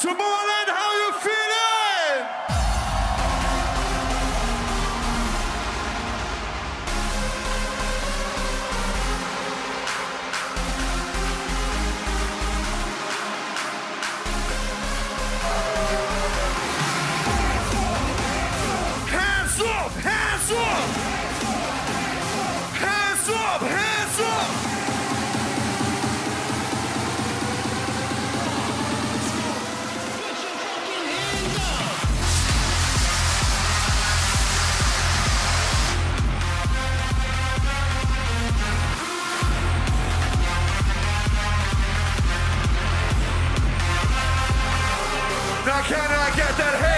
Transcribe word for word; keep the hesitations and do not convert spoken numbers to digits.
Tomorrowland, how you feeling? Hands up, hands up! Hands up, hands up! Now can I get that hand?